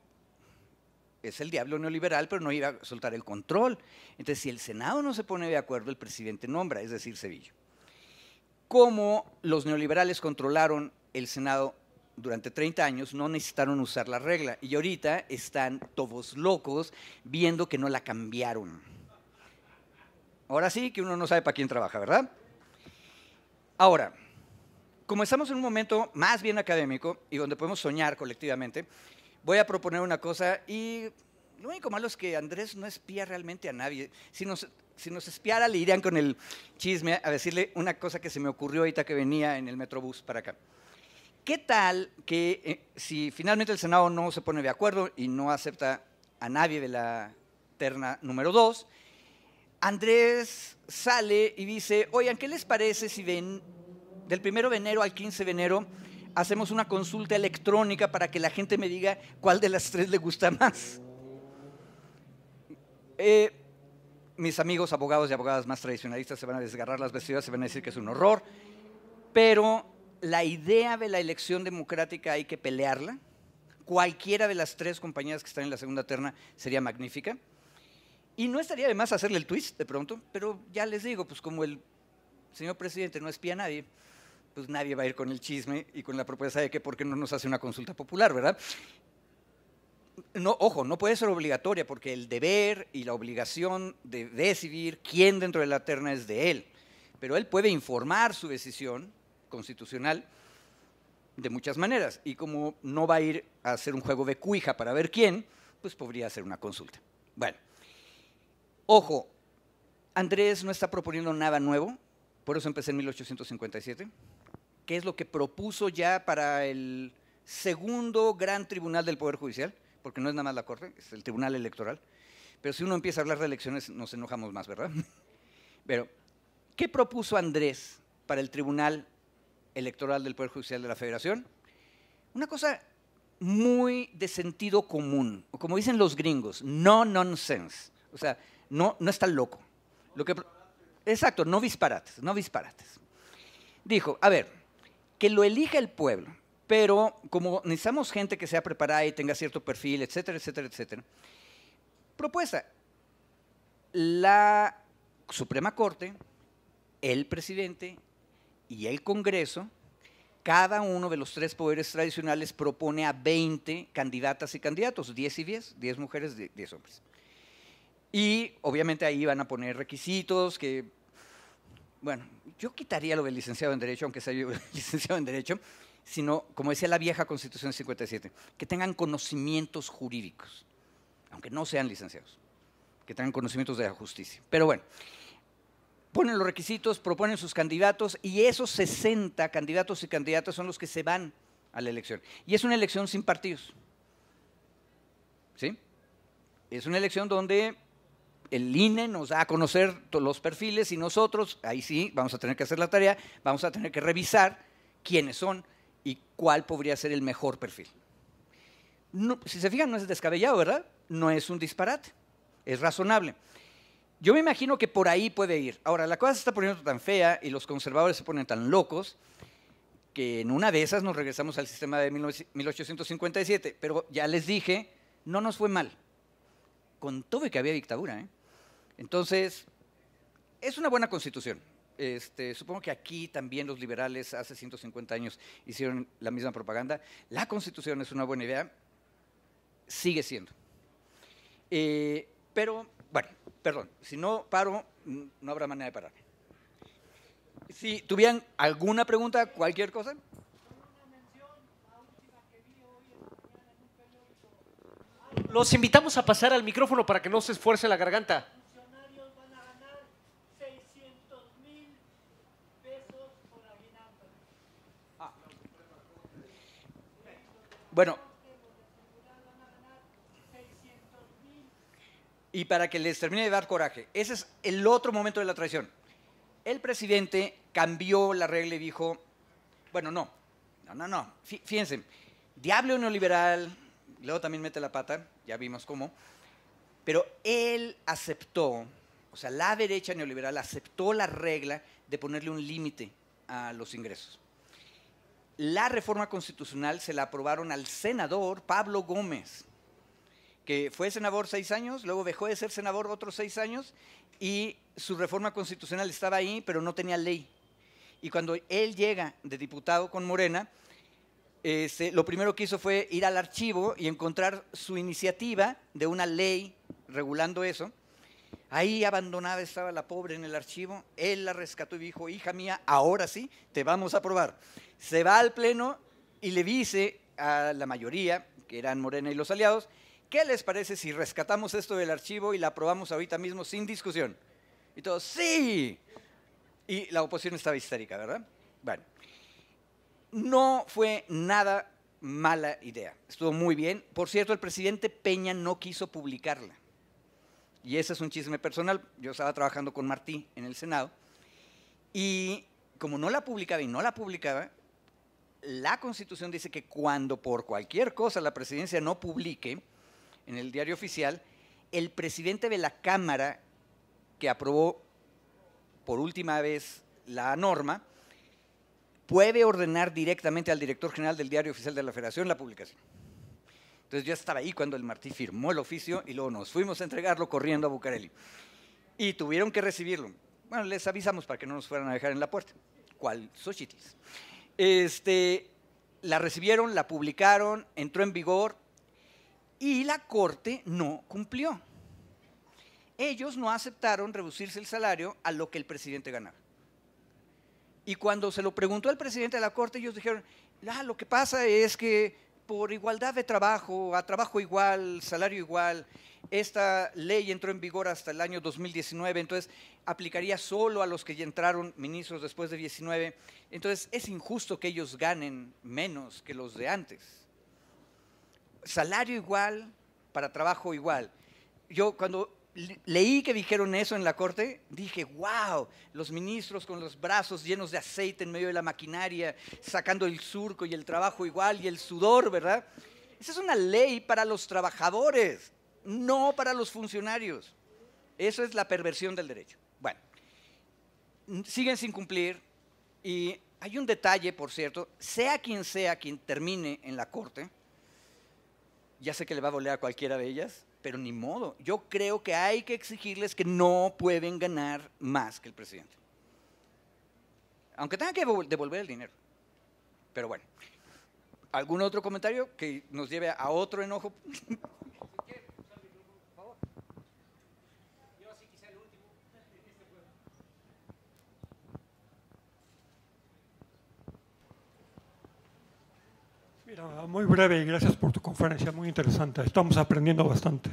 es el diablo neoliberal, pero no iba a soltar el control. Entonces, si el Senado no se pone de acuerdo, el presidente nombra, es decir, Zedillo. Como los neoliberales controlaron el Senado durante 30 años, no necesitaron usar la regla y ahorita están todos locos viendo que no la cambiaron. Ahora sí que uno no sabe para quién trabaja, ¿verdad? Ahora, como estamos en un momento más bien académico y donde podemos soñar colectivamente, voy a proponer una cosa y lo único malo es que Andrés no espía realmente a nadie. Si nos espiara le irían con el chisme a decirle una cosa que se me ocurrió ahorita que venía en el metrobús para acá. ¿Qué tal que si finalmente el Senado no se pone de acuerdo y no acepta a nadie de la terna número 2, Andrés sale y dice, oigan, ¿qué les parece si del 1 de enero al 15 de enero hacemos una consulta electrónica para que la gente me diga cuál de las tres le gusta más? Mis amigos abogados y abogadas más tradicionalistas se van a desgarrar las vestiduras, se van a decir que es un horror, pero la idea de la elección democrática hay que pelearla. Cualquiera de las tres compañías que están en la segunda terna sería magnífica. Y no estaría de más hacerle el twist de pronto, pero ya les digo, pues como el señor presidente no espía a nadie, pues nadie va a ir con el chisme y con la propuesta de que por qué no nos hace una consulta popular, ¿verdad? No, ojo, no puede ser obligatoria porque el deber y la obligación de decidir quién dentro de la terna es de él, pero él puede informar su decisión constitucional de muchas maneras y como no va a ir a hacer un juego de cuija para ver quién, pues podría hacer una consulta. Bueno, ojo, Andrés no está proponiendo nada nuevo, por eso empecé en 1857, que es lo que propuso ya para el segundo gran tribunal del Poder Judicial, porque no es nada más la Corte, es el Tribunal Electoral, pero si uno empieza a hablar de elecciones nos enojamos más, ¿verdad? Pero, ¿qué propuso Andrés para el Tribunal Electoral del Poder Judicial de la Federación? Una cosa muy de sentido común, o como dicen los gringos, no nonsense, o sea, no está loco. Lo que, exacto, no disparates, no disparates. Dijo, a ver, que lo elija el pueblo, pero como necesitamos gente que sea preparada y tenga cierto perfil, etcétera, etcétera, etcétera. Propuesta, la Suprema Corte, el presidente y el Congreso, cada uno de los tres poderes tradicionales propone a 20 candidatas y candidatos, 10 y 10, 10 mujeres, 10 hombres. Y obviamente ahí van a poner requisitos que, bueno, yo quitaría lo del licenciado en Derecho, aunque sea yo licenciado en Derecho, sino, como decía la vieja Constitución 57, que tengan conocimientos jurídicos, aunque no sean licenciados, que tengan conocimientos de la justicia. Pero bueno, ponen los requisitos, proponen sus candidatos y esos 60 candidatos y candidatas son los que se van a la elección. Y es una elección sin partidos, ¿sí? Es una elección donde el INE nos da a conocer los perfiles y nosotros, ahí sí, vamos a tener que hacer la tarea, vamos a tener que revisar quiénes son y cuál podría ser el mejor perfil. No, si se fijan, no es descabellado, ¿verdad? No es un disparate, es razonable. Yo me imagino que por ahí puede ir. Ahora, la cosa se está poniendo tan fea y los conservadores se ponen tan locos que en una de esas nos regresamos al sistema de 1857, pero ya les dije, no nos fue mal, con todo y que había dictadura, ¿eh? Entonces, es una buena constitución. Supongo que aquí también los liberales hace 150 años hicieron la misma propaganda. La constitución es una buena idea, sigue siendo. Pero, bueno, perdón, si no paro, no habrá manera de parar. Si tuvieran alguna pregunta, cualquier cosa… Los invitamos a pasar al micrófono para que no se esfuerce la garganta. Los funcionarios van a ganar 600,000 pesos por aguinaldo. Ah. Bueno. Y para que les termine de dar coraje, ese es el otro momento de la traición. El presidente cambió la regla y dijo, bueno, no, fíjense, diablo neoliberal… Luego también mete la pata, ya vimos cómo, pero él aceptó, o sea, la derecha neoliberal aceptó la regla de ponerle un límite a los ingresos. La reforma constitucional se la aprobaron al senador Pablo Gómez, que fue senador 6 años, luego dejó de ser senador otros 6 años y su reforma constitucional estaba ahí, pero no tenía ley. Y cuando él llega de diputado con Morena, lo primero que hizo fue ir al archivo y encontrar su iniciativa de una ley regulando eso. Ahí abandonada estaba la pobre en el archivo, él la rescató y dijo, hija mía, ahora sí te vamos a aprobar. Se va al pleno y le dice a la mayoría, que eran Morena y los aliados, ¿qué les parece si rescatamos esto del archivo y la aprobamos ahorita mismo sin discusión? Y todos, ¡sí! Y la oposición estaba histérica, ¿verdad? Bueno. No fue nada mala idea, estuvo muy bien. Por cierto, el presidente Peña no quiso publicarla. Y ese es un chisme personal, yo estaba trabajando con Martí en el Senado y como no la publicaba y no la publicaba, la Constitución dice que cuando por cualquier cosa la presidencia no publique en el Diario Oficial, el presidente de la Cámara que aprobó por última vez la norma, puede ordenar directamente al director general del Diario Oficial de la Federación la publicación. Entonces yo estaba ahí cuando el Martí firmó el oficio y luego nos fuimos a entregarlo corriendo a Bucareli. Y tuvieron que recibirlo. Bueno, les avisamos para que no nos fueran a dejar en la puerta. ¿Cuál? Xochitlis. La recibieron, la publicaron, entró en vigor y la Corte no cumplió. Ellos no aceptaron reducirse el salario a lo que el presidente ganaba. Y cuando se lo preguntó al presidente de la Corte, ellos dijeron, lo que pasa es que por igualdad de trabajo, a trabajo igual, salario igual, esta ley entró en vigor hasta el año 2019, entonces aplicaría solo a los que ya entraron ministros después de 19, entonces es injusto que ellos ganen menos que los de antes. Salario igual para trabajo igual. Yo cuando leí que dijeron eso en la Corte, dije, wow, los ministros con los brazos llenos de aceite en medio de la maquinaria, sacando el surco y el trabajo igual y el sudor, ¿verdad? Esa es una ley para los trabajadores, no para los funcionarios. Eso es la perversión del derecho. Bueno, siguen sin cumplir y hay un detalle, por cierto, sea quien termine en la Corte, ya sé que le va a doler a cualquiera de ellas, pero ni modo, yo creo que hay que exigirles que no pueden ganar más que el presidente. Aunque tengan que devolver el dinero. Pero bueno, ¿algún otro comentario que nos lleve a otro enojo? Muy breve y gracias por tu conferencia, muy interesante, estamos aprendiendo bastante.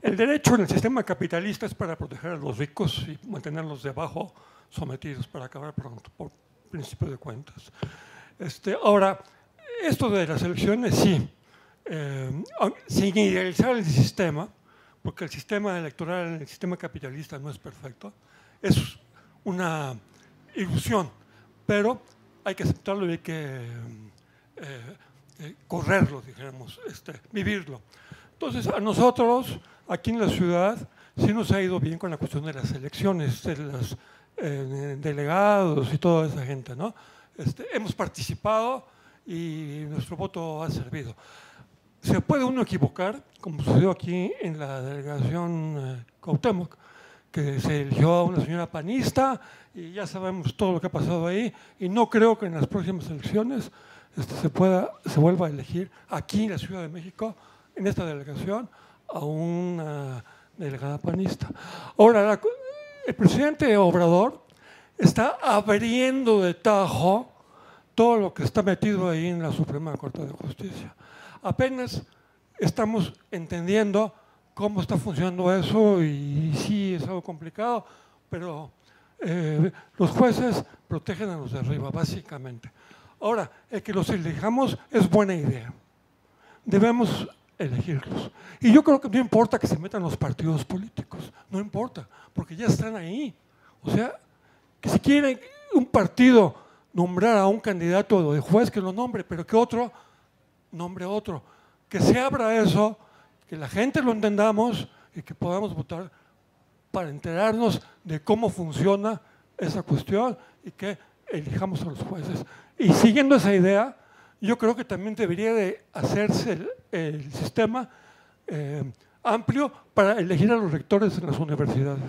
El derecho en el sistema capitalista es para proteger a los ricos y mantenerlos debajo sometidos para acabar pronto, por principio de cuentas. Ahora, esto de las elecciones, sí, sin idealizar el sistema, porque el sistema electoral, el sistema capitalista no es perfecto, es una ilusión, pero hay que aceptarlo y hay que correrlo, digamos, vivirlo. Entonces, a nosotros, aquí en la ciudad, sí nos ha ido bien con la cuestión de las elecciones, de los delegados y toda esa gente, ¿no? Hemos participado y nuestro voto ha servido. Se puede uno equivocar, como sucedió aquí en la delegación Cuauhtémoc, que se eligió a una señora panista y ya sabemos todo lo que ha pasado ahí, y no creo que en las próximas elecciones se vuelva a elegir aquí en la Ciudad de México, en esta delegación, a una delegada panista. Ahora, el presidente Obrador está abriendo de tajo todo lo que está metido ahí en la Suprema Corte de Justicia. Apenas estamos entendiendo cómo está funcionando eso y sí, es algo complicado, pero los jueces protegen a los de arriba, básicamente. Ahora, el que los elijamos es buena idea. Debemos elegirlos. Y yo creo que no importa que se metan los partidos políticos, no importa, porque ya están ahí. O sea, que si quiere un partido nombrar a un candidato de juez, que lo nombre, pero que otro nombre a otro. Que se abra eso, que la gente lo entendamos y que podamos votar para enterarnos de cómo funciona esa cuestión y que elijamos a los jueces. Y siguiendo esa idea, yo creo que también debería de hacerse el sistema amplio para elegir a los rectores en las universidades.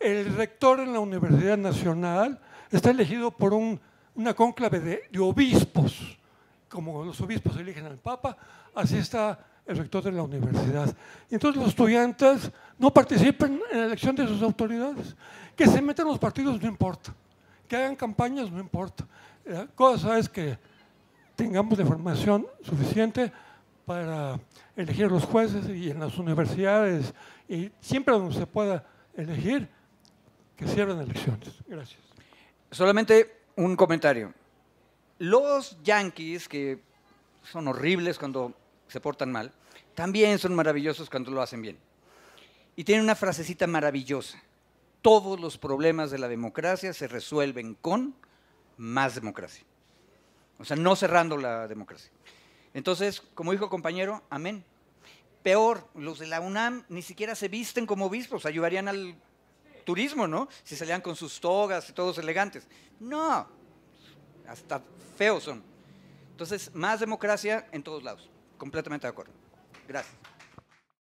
El rector en la Universidad Nacional está elegido por una cónclave de obispos. Como los obispos eligen al Papa, así está el rector de la universidad. Entonces los estudiantes no participen en la elección de sus autoridades. Que se metan los partidos no importa, que hagan campañas no importa. La cosa es que tengamos la información suficiente para elegir a los jueces y en las universidades y siempre donde se pueda elegir, que cierren elecciones. Gracias. Solamente un comentario. Los yanquis, que son horribles cuando se portan mal, también son maravillosos cuando lo hacen bien. Y tienen una frasecita maravillosa. Todos los problemas de la democracia se resuelven con más democracia. O sea, no cerrando la democracia. Entonces, como dijo el compañero, amén. Peor, los de la UNAM ni siquiera se visten como obispos, ayudarían al turismo, ¿no? Si salían con sus togas y todos elegantes. No, hasta feos son. Entonces, más democracia en todos lados, completamente de acuerdo. Gracias.